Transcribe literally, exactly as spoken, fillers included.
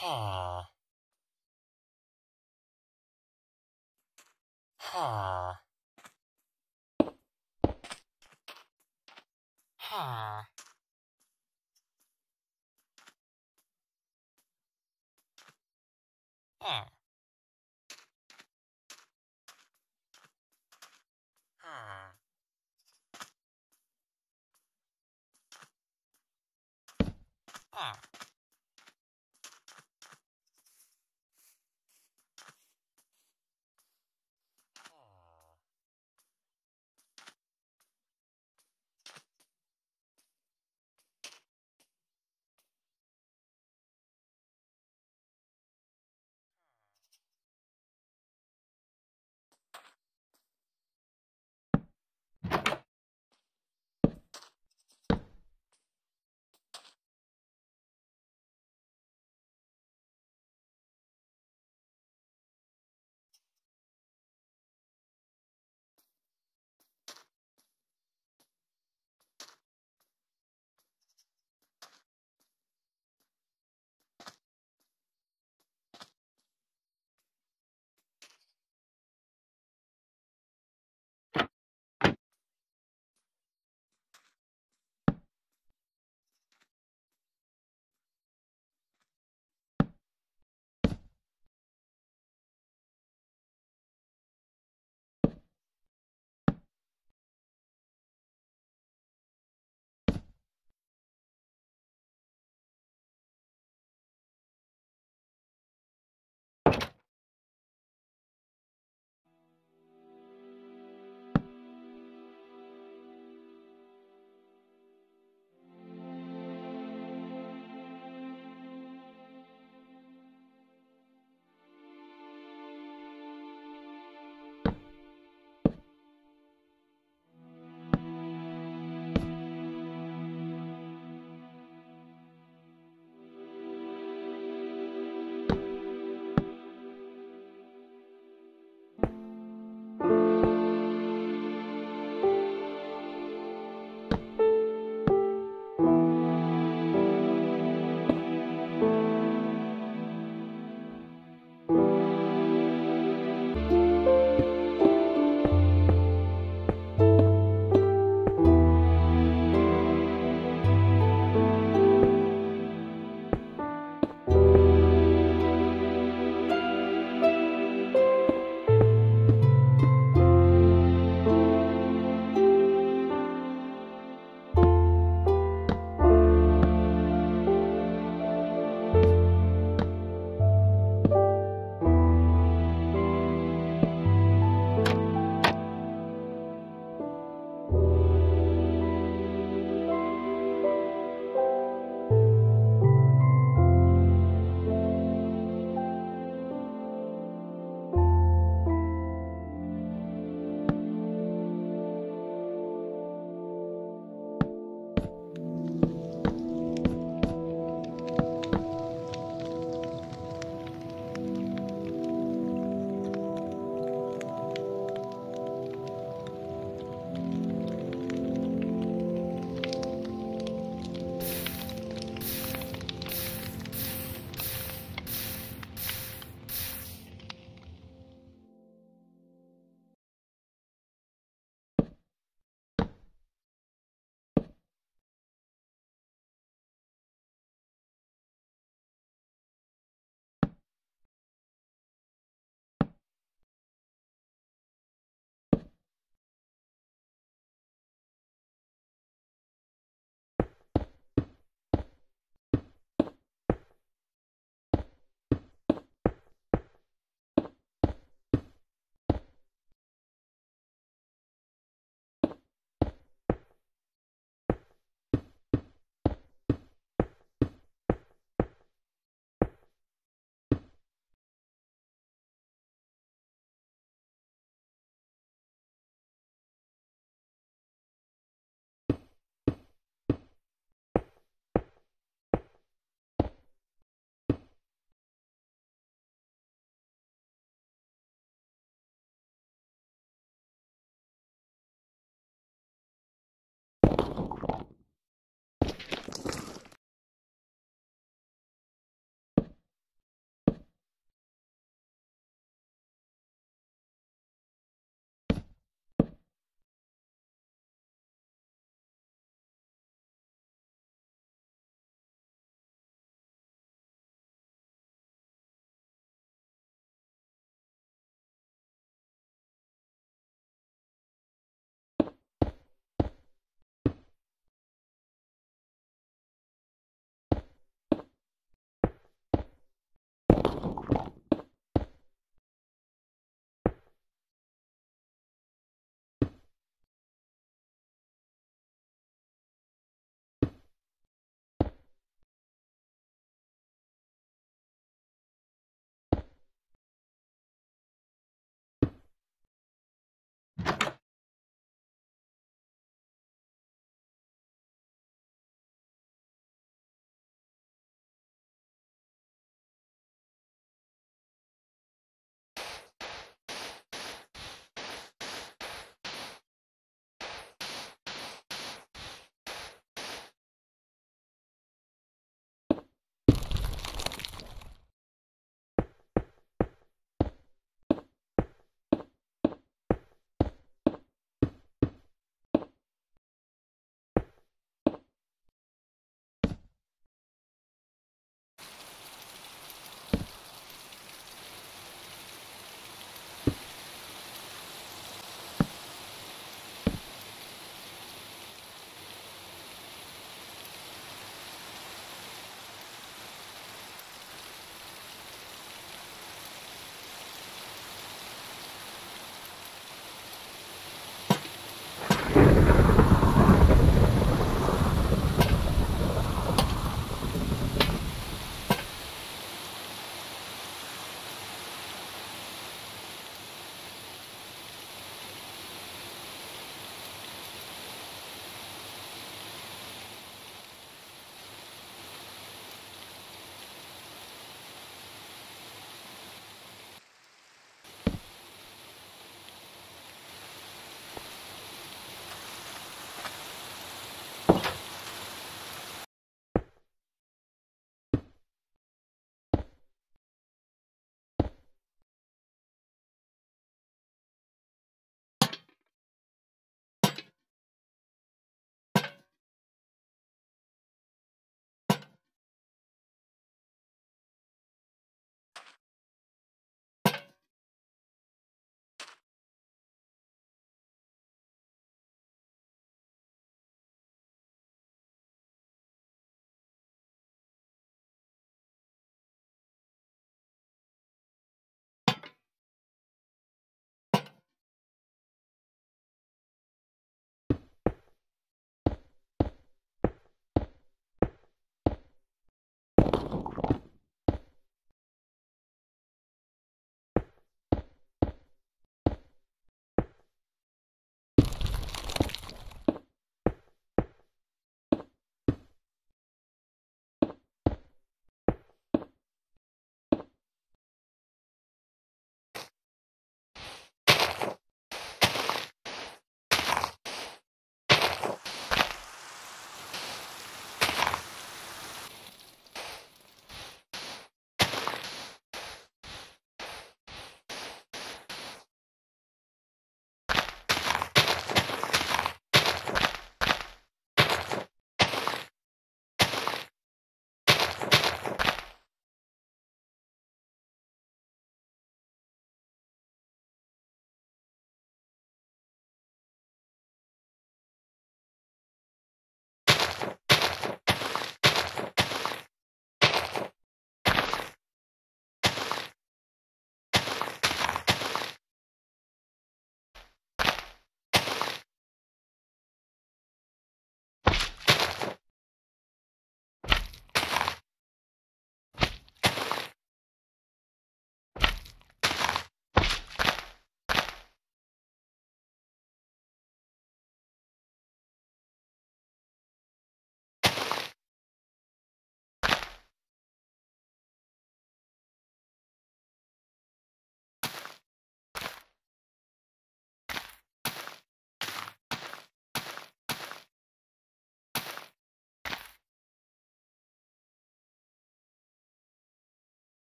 ha ha ha ha.